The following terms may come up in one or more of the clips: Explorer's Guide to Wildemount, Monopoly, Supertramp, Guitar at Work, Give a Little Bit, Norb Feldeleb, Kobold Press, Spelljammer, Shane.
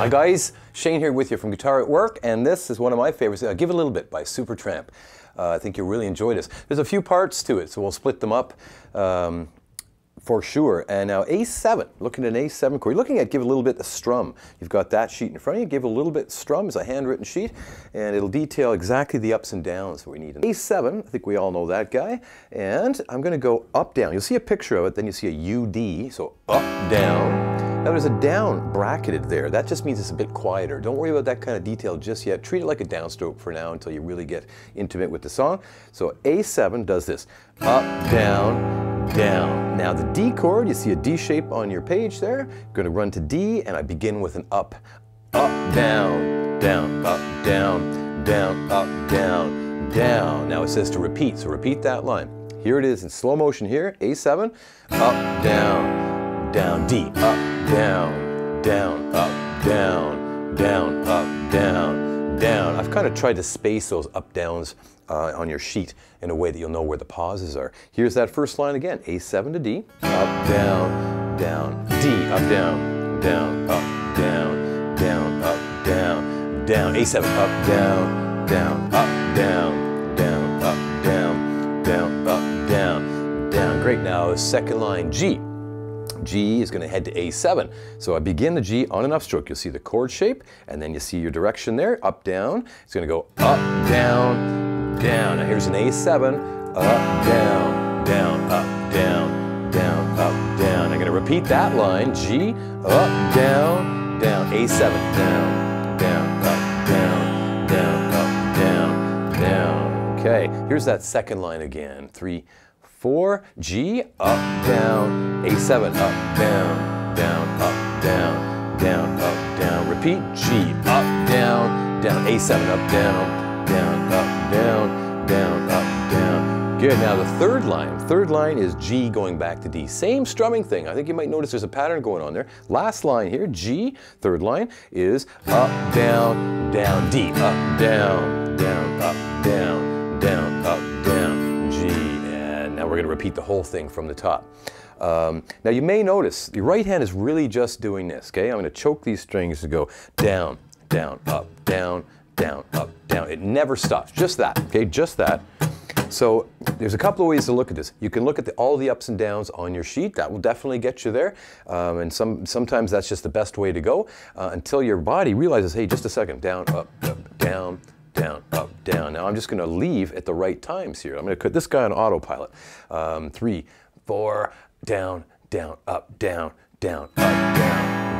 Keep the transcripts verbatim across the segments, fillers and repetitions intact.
Hi guys, Shane here with you from Guitar at Work, and this is one of my favorites, uh, Give a Little Bit by Supertramp. Uh, I think you'll really enjoy this. There's a few parts to it, so we'll split them up um, for sure. And now A seven, looking at an A seven chord, you're looking at Give a Little Bit the strum. You've got that sheet in front of you, Give a Little Bit strum is a handwritten sheet, and it'll detail exactly the ups and downs we need. A seven, I think we all know that guy, and I'm going to go up, down. You'll see a picture of it, then you see a U D, so up, down. Now there's a down bracketed there. That just means it's a bit quieter. Don't worry about that kind of detail just yet. Treat it like a downstroke for now until you really get intimate with the song. So A seven does this. Up, down, down. Now the D chord, you see a D shape on your page there. I'm going to run to D and I begin with an up. Up, down, down, up, down, down, up, down, down. Now it says to repeat, so repeat that line. Here it is in slow motion here, A seven. Up, down, down, D, up. Down, down, up, down, down, up, down, down. I've kind of tried to space those up downs uh, on your sheet in a way that you'll know where the pauses are. Here's that first line again, A seven to D. Up, down, down, D, up, down, down, up, down, down, up, down, down. A seven, up, down, down, up, down, down, up, down, down, up, down, down. Great, now second line, G. G is going to head to A seven. So I begin the G on an upstroke. You'll see the chord shape, and then you see your direction there, up, down. It's going to go up, down, down. Now here's an A seven, up, down, down, up, down, down, up, down. I'm going to repeat that line, G, up, down, down, A seven, down, down, up, down, down, up, down, down. Okay, here's that second line again, three, four, G, up, down, A seven, up, down, down, up, down, down, up, down. Repeat, G, up, down, down, A seven, up, down, down, up, down, down, up, down. Good, now the third line. Third line is G going back to D. Same strumming thing. I think you might notice there's a pattern going on there. Last line here, G, third line, is up, down, down, D, up, down, down, up, down, down, up, down, G. Now we're going to repeat the whole thing from the top. Um, now you may notice the right hand is really just doing this, okay? I'm going to choke these strings to go down, down, up, down, down, up, down. It never stops. Just that, okay? Just that. So there's a couple of ways to look at this. You can look at the, all the ups and downs on your sheet. That will definitely get you there. Um, and some, sometimes that's just the best way to go uh, until your body realizes, hey, just a second, down, up, up, down, down, up, down. Now I'm just going to leave at the right times here. I'm going to put this guy on autopilot. Um, three, four, down, down, up, down, down, up, down,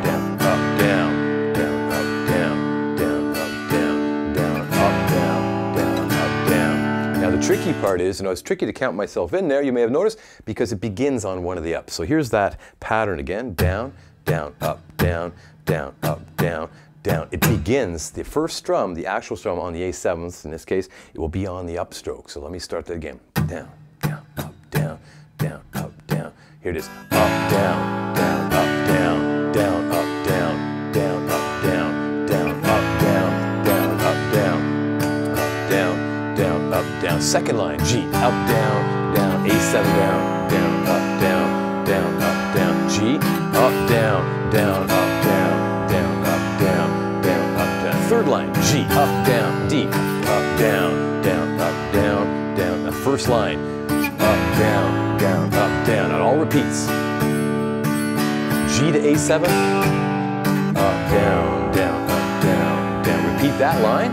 down, up, down, down, up, down, down, up, down, down, up, down, down, up, down. Now the tricky part is, you know, it's tricky to count myself in there, you may have noticed, because it begins on one of the ups. So here's that pattern again, down, down, up, down, down, up, down, down. It begins, the first strum, the actual strum on the A sevens in this case, it will be on the upstroke. So let me start that again. Down, down, up, down, down, up, down. Here it is. Up, down, down, up, down, down, up, down, down, up, down, down, up, down, down, up, down, up, down, down, up, down. Second line, G, up, down, down, A seven, down, down, up, down, down, up, down, G, up, down, down, up, down. Third line, G, up, down, D, up, down, down, up, down, down. The first line, up, down, down, up, down. It all repeats. G to A seven, up, down, down, up, down, down. Repeat that line,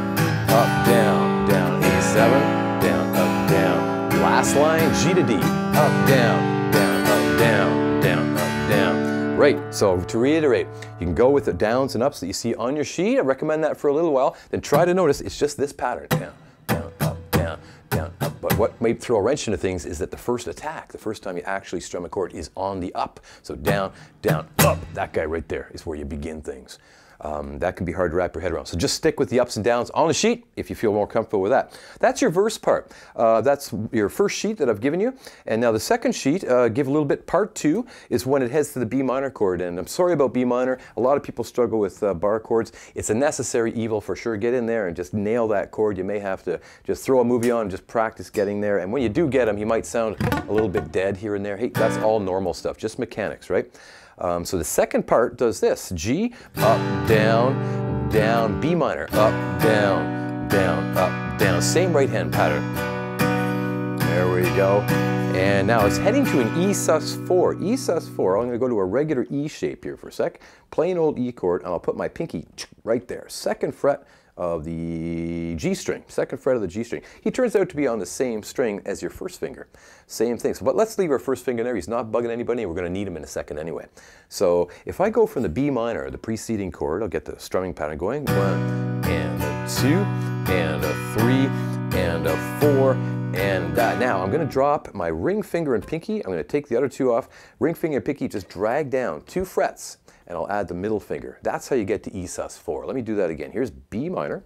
up, down, down, A seven, down, up, down. Last line, G to D, up, down, down, up, down, down, up, down. Right, so to reiterate, you can go with the downs and ups that you see on your sheet. I recommend that for a little while. Then try to notice it's just this pattern. Down, down, up, down, down, up. But what may throw a wrench into things is that the first attack, the first time you actually strum a chord, is on the up. So down, down, up. That guy right there is where you begin things. Um, that can be hard to wrap your head around. So just stick with the ups and downs on the sheet if you feel more comfortable with that. That's your verse part. Uh, that's your first sheet that I've given you. And now the second sheet, uh, Give a Little Bit part two, is when it heads to the B minor chord. And I'm sorry about B minor. A lot of people struggle with uh, bar chords. It's a necessary evil for sure. Get in there and just nail that chord. You may have to just throw a movie on and just practice getting there. And when you do get them, you might sound a little bit dead here and there. Hey, that's all normal stuff, just mechanics, right? Um, so the second part does this: G, up, down, down, B minor, up, down, down, up, down. Same right hand pattern. There we go. And now it's heading to an E sus four. E sus four, I'm going to go to a regular E shape here for a sec. Plain old E chord, and I'll put my pinky right there. Second fret of the G string, second fret of the G string. He turns out to be on the same string as your first finger. Same thing. So, but let's leave our first finger there. He's not bugging anybody. We're going to need him in a second anyway. So if I go from the B minor, the preceding chord, I'll get the strumming pattern going. One, and a two, and a three, and a four, and uh, now I'm going to drop my ring finger and pinky. I'm going to take the other two off. Ring finger and pinky just drag down two frets, and I'll add the middle finger. That's how you get to E sus four. Let me do that again. Here's B minor.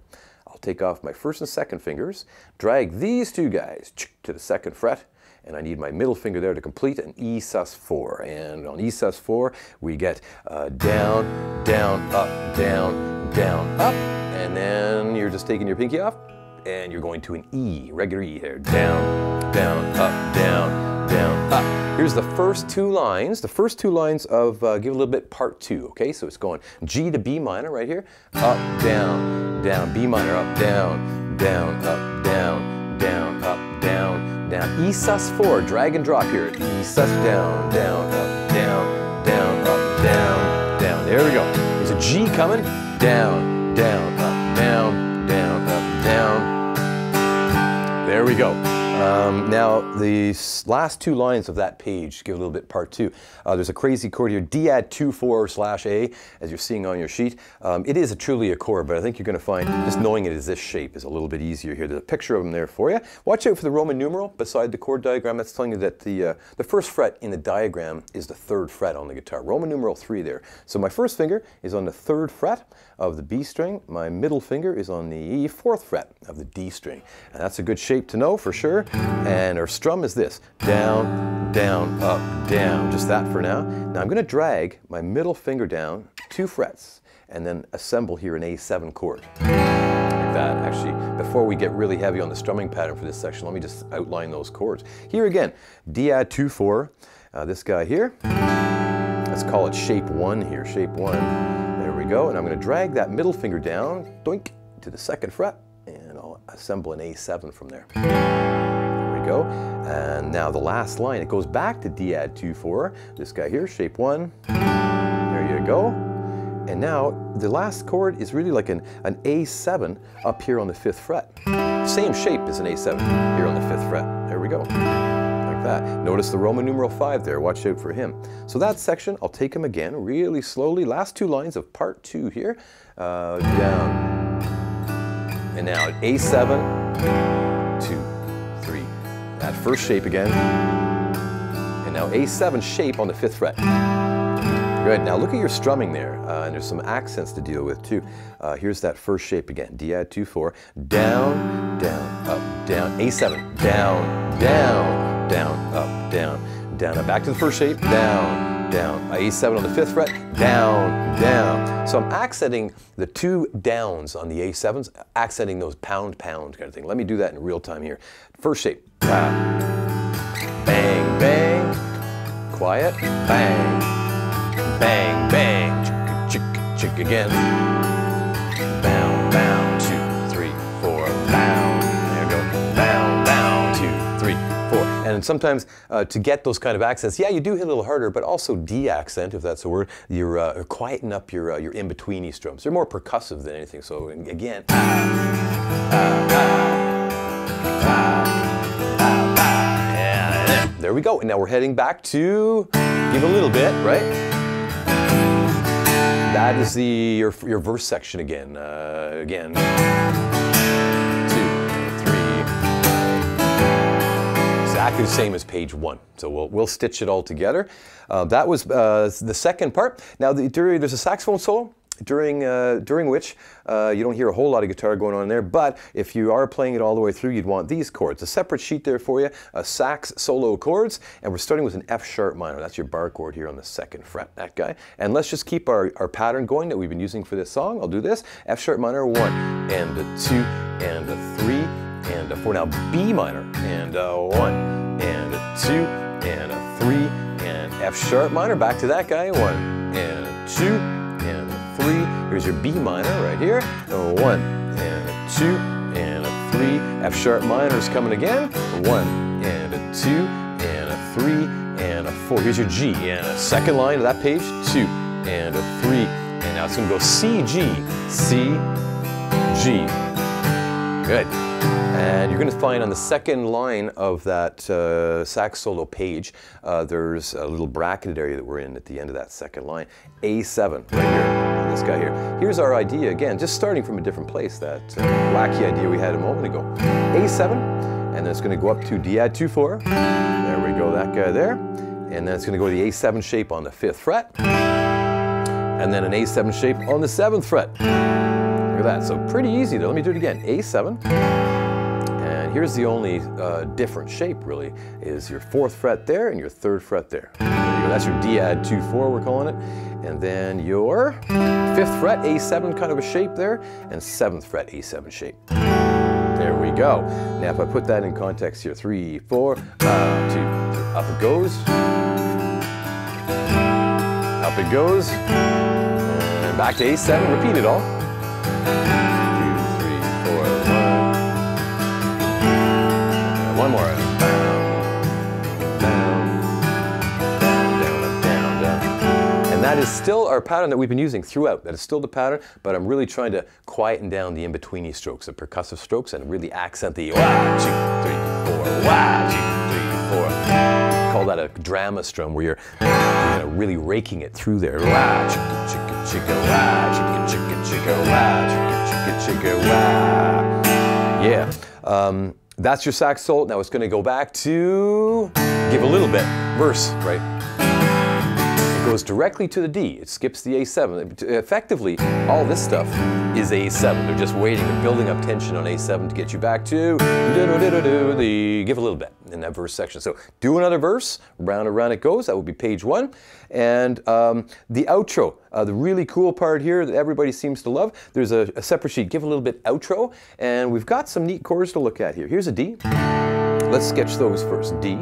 I'll take off my first and second fingers, drag these two guys to the second fret, and I need my middle finger there to complete an E sus four. And on E sus four, we get uh, down, down, up, down, down, up, and then you're just taking your pinky off, and you're going to an E, regular E here. Down, down, up, down, down, up. Here's the first two lines, the first two lines of uh, Give a Little Bit Part two, okay? So it's going G to B minor right here. Up, down, down, B minor, up, down, down, up, down, down, up, down, down. E sus four, drag and drop here. E sus, down, down, up, down, down, up, down, down. There we go. There's a G coming. Down, down, up, down, down, up, down. There we go. Um, now, the last two lines of that page, Give a Little Bit Part two. Uh, there's a crazy chord here, D add two four slash A, as you're seeing on your sheet. Um, it is a truly a chord, but I think you're going to find just knowing it is this shape is a little bit easier here. There's a picture of them there for you. Watch out for the Roman numeral beside the chord diagram. That's telling you that the, uh, the first fret in the diagram is the third fret on the guitar. Roman numeral three there. So my first finger is on the third fret of the B string. My middle finger is on the fourth fret of the D string. And that's a good shape to know for sure. And our strum is this, down, down, up, down, just that for now. Now I'm going to drag my middle finger down two frets and then assemble here an A seven chord. Like that, actually, before we get really heavy on the strumming pattern for this section, let me just outline those chords. Here again, D add two four, uh, this guy here, let's call it shape one here, shape one, there we go. And I'm going to drag that middle finger down, doink, to the second fret, and I'll assemble an A seven from there. Go. And now the last line, it goes back to D add two four. This guy here, shape one. There you go. And now the last chord is really like an, an A seven up here on the fifth fret. Same shape as an A seven here on the fifth fret. There we go. Like that. Notice the Roman numeral five there. Watch out for him. So that section, I'll take him again really slowly. Last two lines of part two here. Uh, down. And now A seven, two. That first shape again, and now A seven shape on the fifth fret. Good, now look at your strumming there, uh, and there's some accents to deal with too. Uh, here's that first shape again, D add two four, down, down, up, down, A seven, down, down, down, up, down, down, and back to the first shape, down, down, A seven on the fifth fret, down, down. So I'm accenting the two downs on the A sevens, accenting those pound, pound kind of thing. Let me do that in real time here. First shape, ah, bang, bang, quiet, bang, bang, bang, chick, chick, chick again, bound, bound, two, three, four, bound, there we go, bound, bound, two, three, four. And sometimes uh, to get those kind of accents, yeah, you do hit a little harder, but also de-accent, if that's a word, you're uh, quieting up your, uh, your in-betweeny strums. They're more percussive than anything, so again. Ah, ah, ah, ah, ah, ah. Yeah, yeah. There we go, and now we're heading back to Give a Little Bit, right? That is the, your, your verse section again, uh, again. Exactly the same as page one, so we'll, we'll stitch it all together. Uh, that was uh, the second part. Now the, there's a saxophone solo, during, uh, during which uh, you don't hear a whole lot of guitar going on there, but if you are playing it all the way through, you'd want these chords. A separate sheet there for you, a sax solo chords, and we're starting with an F sharp minor. That's your bar chord here on the second fret, that guy. And let's just keep our, our pattern going that we've been using for this song. I'll do this, F sharp minor, one, and a two, and a three, and a four. Now B minor, and a one, and a two, and a three, and F sharp minor, back to that guy. One and two and a three. Here's your B minor right here. And one and a two and a three. F sharp minor is coming again. One and a two and a three and a four. Here's your G and a second line of that page. Two and a three. And now it's going to go C, G, C, G. Good. And you're going to find on the second line of that uh, sax solo page, uh, there's a little bracketed area that we're in at the end of that second line. A seven, right here, this guy here. Here's our idea again, just starting from a different place, that uh, wacky idea we had a moment ago. A seven, and then it's going to go up to D add two four. There we go, that guy there. And then it's going to go to the A seven shape on the fifth fret. And then an A seven shape on the seventh fret. Look at that, so pretty easy there. Let me do it again, A seven. Here's the only uh, different shape, really, is your fourth fret there and your third fret there. That's your D add two four, we're calling it. And then your fifth fret, A seven kind of a shape there, and seventh fret, A seven shape. There we go. Now, if I put that in context here, three, four, up, two, three, up it goes. Up it goes. And back to A seven, repeat it all. One more. Down, down, down, down. And that is still our pattern that we've been using throughout. That is still the pattern, but I'm really trying to quieten down the in-betweeny strokes, the percussive strokes, and really accent the one, two, three, four, one, two, three, four. I call that a drama strum, where you're, you're really raking it through there. Wah, chicka, chicka, chicka, wah, chicka, chicka, chicka, wah, chicka, chicka, chicka, wah. Yeah. Um, That's your sax solo. Now it's going to go back to give a little bit, verse, right? It goes directly to the D. It skips the A seven. Effectively, all this stuff is A seven. They're just waiting. They're building up tension on A seven to get you back to do-do-do-do-do, the give a little bit in that verse section. So do another verse. Round and round it goes. That would be page one. And um, the outro. Uh, the really cool part here that everybody seems to love, there's a, a separate sheet, give a little bit outro, and we've got some neat chords to look at here. Here's a D. Let's sketch those first. D.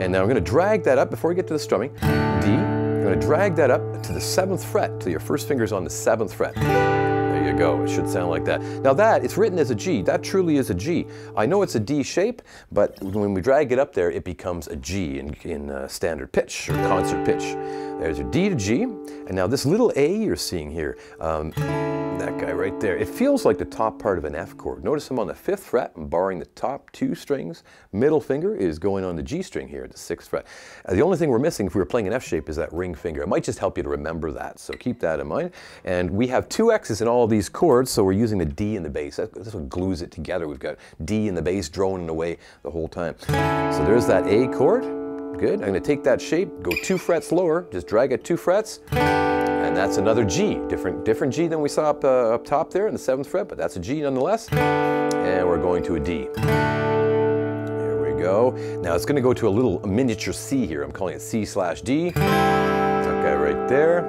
And now I'm going to drag that up before we get to the strumming. D. I'm going to drag that up to the seventh fret, till your first finger's on the seventh fret. There you go. It should sound like that. Now that, it's written as a G. That truly is a G. I know it's a D shape, but when we drag it up there, it becomes a G in, in uh, standard pitch or concert pitch. There's your D to G. And now this little A you're seeing here, um, that guy right there, it feels like the top part of an F chord. Notice I'm on the fifth fret, I'm barring the top two strings. Middle finger is going on the G string here at the sixth fret. Uh, the only thing we're missing if we were playing an F shape is that ring finger. It might just help you to remember that, so keep that in mind. And we have two X's in all of these chords, so we're using the D in the bass. That, that's what glues it together. We've got D in the bass droning away the whole time. So there's that A chord. Good. I'm going to take that shape, go two frets lower, just drag it two frets, and that's another G. Different, different G than we saw up, uh, up top there in the seventh fret, but that's a G nonetheless. And we're going to a D. There we go. Now it's going to go to a little miniature C here. I'm calling it C slash D. That guy right there.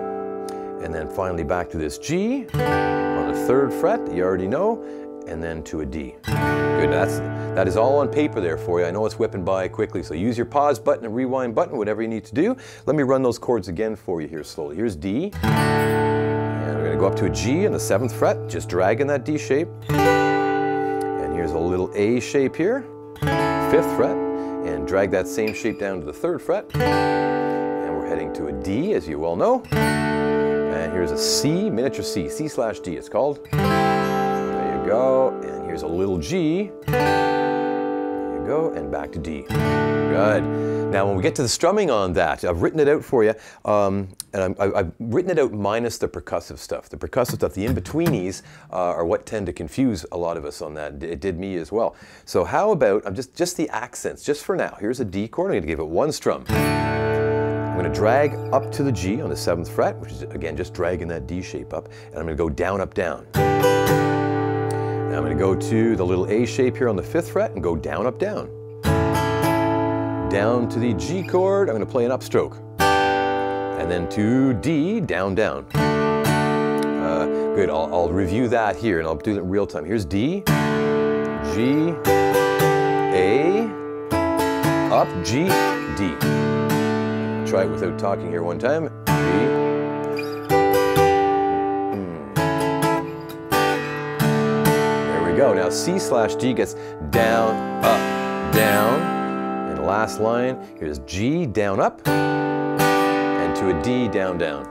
And then finally back to this G on the third fret that you already know, and then to a D. Good, that's, that is all on paper there for you. I know it's whipping by quickly, so use your pause button and rewind button, whatever you need to do. Let me run those chords again for you here slowly. Here's D, and we're gonna go up to a G in the seventh fret, just dragging that D shape. And here's a little A shape here, fifth fret, and drag that same shape down to the third fret. And we're heading to a D, as you well know. And here's a C, miniature C, C slash D it's called. There you go, and here's a little G. There you go, and back to D. Good. Now when we get to the strumming on that, I've written it out for you, um, and I'm, I, I've written it out minus the percussive stuff. The percussive stuff, the in-betweenies, uh, are what tend to confuse a lot of us on that. It did me as well. So how about, I'm just, just the accents, just for now. Here's a D chord, I'm going to give it one strum. I'm going to drag up to the G on the seventh fret, which is again just dragging that D shape up, and I'm going to go down, up, down. Now I'm going to go to the little A shape here on the fifth fret and go down, up, down. Down to the G chord, I'm going to play an upstroke. And then to D, down, down. Uh, good, I'll, I'll review that here and I'll do it in real time. Here's D, G, A, up, G, D. try it without talking here one time. G. Mm. There we go. Now C slash G gets down, up, down. And the last line, here's G, down, up, and to a D, down, down.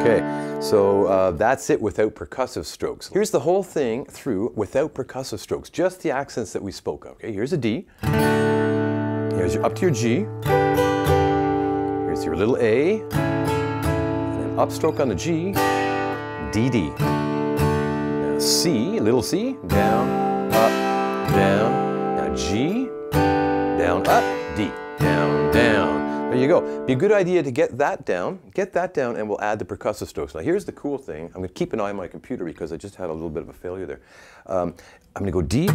Okay. So uh, that's it without percussive strokes. Here's the whole thing through without percussive strokes, just the accents that we spoke of. Okay, here's a D, here's your up to your G, here's your little A, and an upstroke on the G, D, D. Now C, little C, down, up, down. Now G, down, up, D, down, down. There you go. Be a good idea to get that down, get that down, and we'll add the percussive strokes. Now here's the cool thing. I'm going to keep an eye on my computer because I just had a little bit of a failure there. Um, I'm going to go D,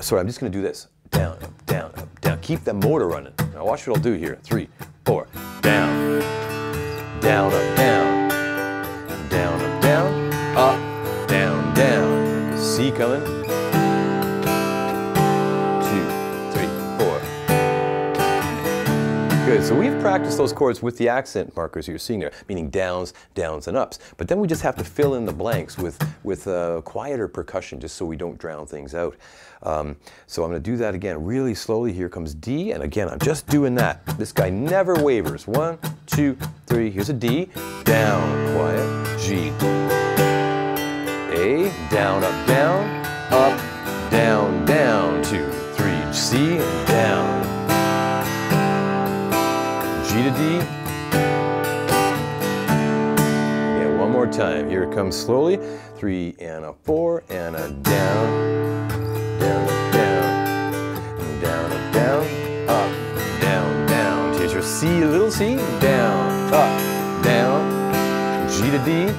sorry, I'm just going to do this. Down, up, down, up, down. Keep that motor running. Now watch what I'll do here. Three, four, down, down, up, down, down, up, down, up, down, down. C coming. Good, so we've practiced those chords with the accent markers you're seeing there, meaning downs, downs, and ups. But then we just have to fill in the blanks with, with uh, quieter percussion just so we don't drown things out. Um, so I'm going to do that again really slowly. Here comes D, and again, I'm just doing that. This guy never wavers. One, two, three, here's a D, down, quiet, G, A, down, up, down, up, down, down, two, three, C, down. G to D. Yeah, one more time. Here it comes slowly. Three and a four and a down, down, down, down, down, up, down, down. Here's your C, little C, down, up, down, G to D.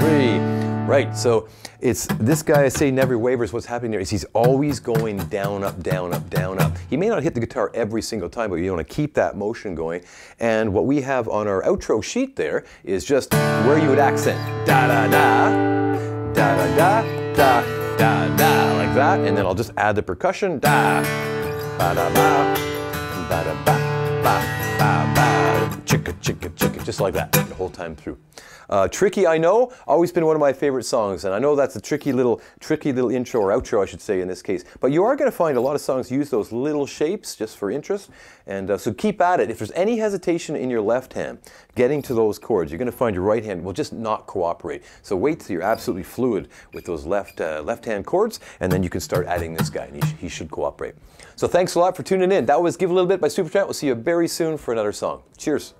Three. Right. So. It's this guy I say never wavers. What's happening there is he's always going down, up, down, up, down, up. He may not hit the guitar every single time, but you want to keep that motion going. And what we have on our outro sheet there is just where you would accent. Da da da, da da da, da da da, like that. And then I'll just add the percussion. Da, ba da ba, ba da ba, ba ba ba, chicka chicka chicka, just like that the whole time through. Uh, tricky, I know, always been one of my favorite songs, and I know that's a tricky little tricky little intro or outro, I should say, in this case. But you are going to find a lot of songs use those little shapes just for interest, and uh, so keep at it. If there's any hesitation in your left hand getting to those chords, you're going to find your right hand will just not cooperate. So wait till you're absolutely fluid with those left uh, left hand chords, and then you can start adding this guy, and he, sh he should cooperate. So thanks a lot for tuning in. That was Give a Little Bit by Supertramp. We'll see you very soon for another song. Cheers.